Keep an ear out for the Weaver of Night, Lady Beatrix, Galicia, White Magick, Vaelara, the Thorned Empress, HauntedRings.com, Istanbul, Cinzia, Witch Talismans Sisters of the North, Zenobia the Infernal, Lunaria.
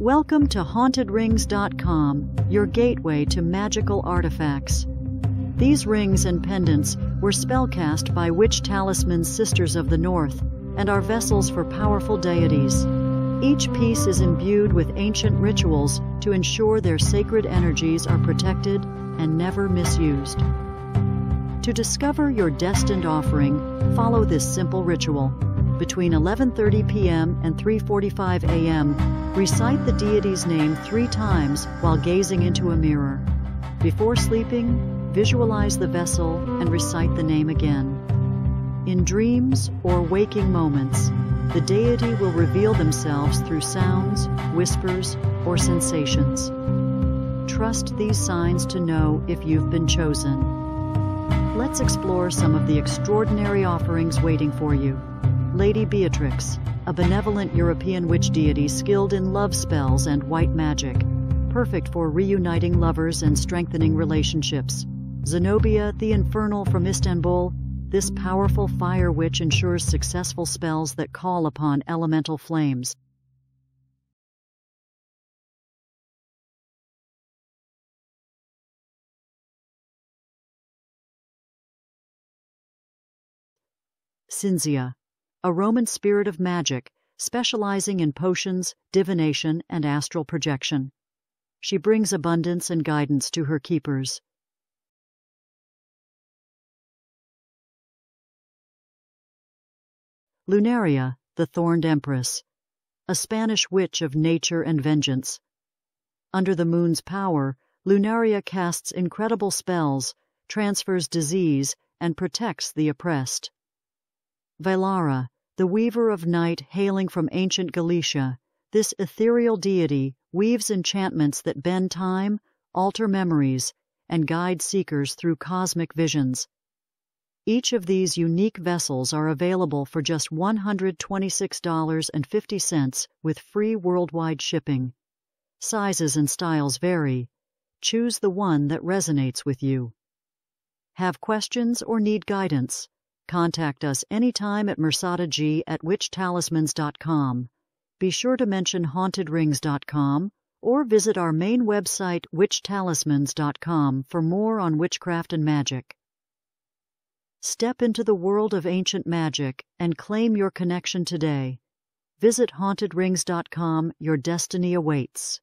Welcome to HauntedRings.com, your gateway to magical artifacts. These rings and pendants were spellcast by Witch Talismans Sisters of the North and are vessels for powerful deities. Each piece is imbued with ancient rituals to ensure their sacred energies are protected and never misused. To discover your destined offering, follow this simple ritual. Between 11:30 p.m. and 3:45 a.m., recite the deity's name 3 times while gazing into a mirror. Before sleeping, visualize the vessel and recite the name again. In dreams or waking moments, the deity will reveal themselves through sounds, whispers, or sensations. Trust these signs to know if you've been chosen. Let's explore some of the extraordinary offerings waiting for you. Lady Beatrix, a benevolent European witch deity skilled in love spells and white magic, perfect for reuniting lovers and strengthening relationships. Zenobia the Infernal from Istanbul, this powerful fire witch ensures successful spells that call upon elemental flames. Cinzia, a Roman spirit of magic, specializing in potions, divination, and astral projection. She brings abundance and guidance to her keepers. Lunaria, the Thorned Empress, a Spanish witch of nature and vengeance. Under the moon's power, Lunaria casts incredible spells, transfers disease, and protects the oppressed. Vaelara, the weaver of night hailing from ancient Galicia, this ethereal deity weaves enchantments that bend time, alter memories, and guide seekers through cosmic visions. Each of these unique vessels are available for just $126.50 with free worldwide shipping. Sizes and styles vary. Choose the one that resonates with you. Have questions or need guidance? Contact us anytime at mersadag@witchtalismans.com. Be sure to mention hauntedrings.com or visit our main website witchtalismans.com for more on witchcraft and magic. Step into the world of ancient magic and claim your connection today. Visit hauntedrings.com, your destiny awaits.